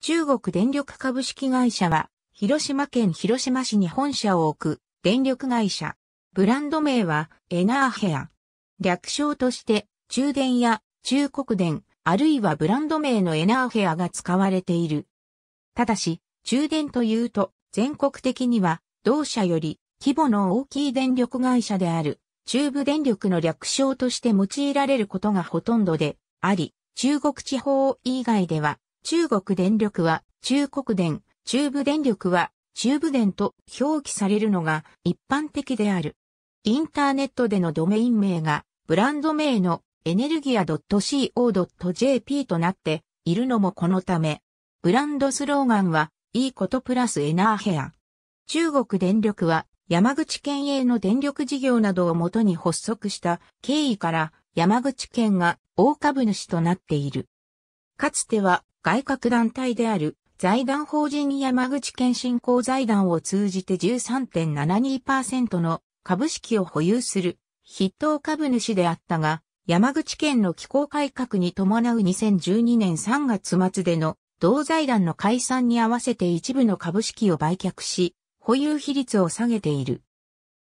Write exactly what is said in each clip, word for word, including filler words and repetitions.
中国電力株式会社は、広島県広島市に本社を置く電力会社。ブランド名はエナーギア。略称として、中電や中国電、あるいはブランド名のエナーギアが使われている。ただし、中電というと、全国的には、同社より規模の大きい電力会社である、中部電力の略称として用いられることがほとんどであり、中国地方以外では、中国電力は中国電、中部電力は中部電と表記されるのが一般的である。インターネットでのドメイン名がブランド名のエネルギアドットシーオードットジェーピー となっているのもこのため、ブランドスローガンはいいことプラスエナーギア。中国電力は山口県営の電力事業などをもとに発足した経緯から山口県が大株主となっている。かつては外郭団体である財団法人山口県振興財団を通じて じゅうさんてんななにパーセント の株式を保有する筆頭株主であったが、山口県の機構改革に伴うにせんじゅうにねんさんがつ末での同財団の解散に合わせて一部の株式を売却し、保有比率を下げている。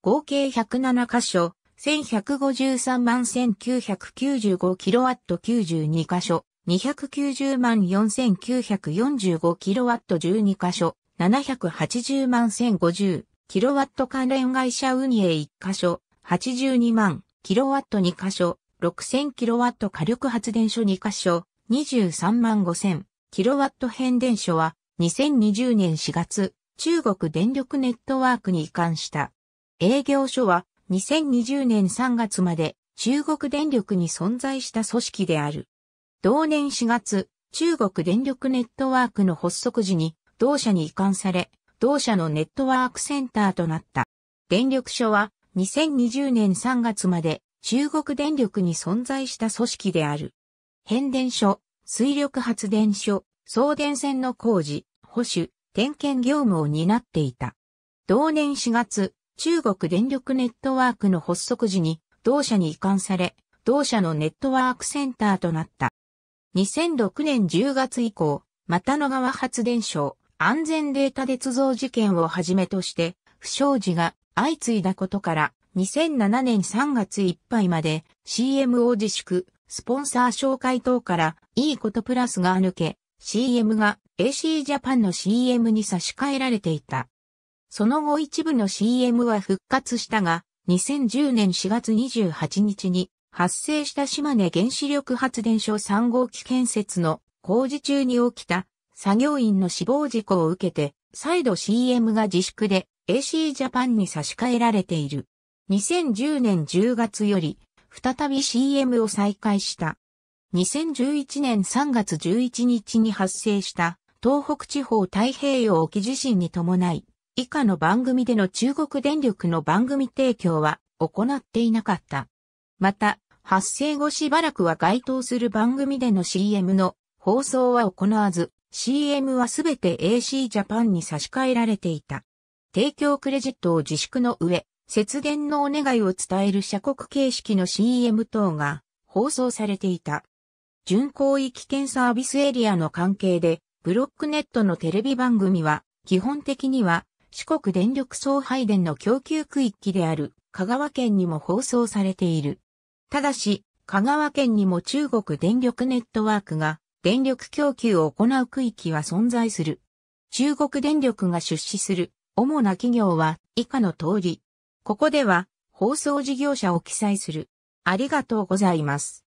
合計ひゃくななかしょ、せんひゃくごじゅうさんまんせんきゅうひゃくきゅうじゅうごキロワットきゅうじゅうにかしょ、にひゃくきゅうじゅうまんよんせんきゅうひゃくよんじゅうごキロワットじゅうにかしょ、ななひゃくはちじゅうまんせんごじゅうキロワット関連会社運営いっかしょ、はちじゅうにまんキロワットにかしょ、ろくせんキロワット火力発電所にかしょ、にじゅうさんまんごせんキロワット変電所はにせんにじゅうねんしがつ、中国電力ネットワークに移管した。営業所はにせんにじゅうねんさんがつまで中国電力に存在した組織である。同年しがつ、中国電力ネットワークの発足時に同社に移管され、同社のネットワークセンターとなった。電力所はにせんにじゅうねんさんがつまで中国電力に存在した組織である。変電所、水力発電所、送電線の工事、保守、点検業務を担っていた。同年しがつ、中国電力ネットワークの発足時に同社に移管され、同社のネットワークセンターとなった。にせんろくねんじゅうがつ以降、俣野川発電所、安全データ捏造事件をはじめとして、不祥事が相次いだことから、にせんななねんさんがついっぱいまで シーエム を自粛、スポンサー紹介等からいいことプラスが抜け、シーエム が エーシー ジャパンの シーエム に差し替えられていた。その後一部の シーエム は復活したが、にせんじゅうねんしがつにじゅうはちにちに、発生した島根原子力発電所さんごうき建設の工事中に起きた作業員の死亡事故を受けて、再度 シーエム が自粛で エーシー ジャパンに差し替えられている。にせんじゅうねんじゅうがつより再び シーエム を再開した。にせんじゅういちねんさんがつじゅういちにちに発生した東北地方太平洋沖地震に伴い、以下の番組での中国電力の番組提供は行っていなかった。また、発生後しばらくは該当する番組での シーエム の放送は行わず、シーエム はすべて エーシー ジャパンに差し替えられていた。提供クレジットを自粛の上、節電のお願いを伝える社国形式の シーエム 等が放送されていた。準広域圏サービスエリアの関係で、ブロックネットのテレビ番組は、基本的には四国電力送配電の供給区域である香川県にも放送されている。ただし、香川県にも中国電力ネットワークが電力供給を行う区域は存在する。中国電力が出資する主な企業は以下の通り。ここでは放送事業者を記載する。ありがとうございます。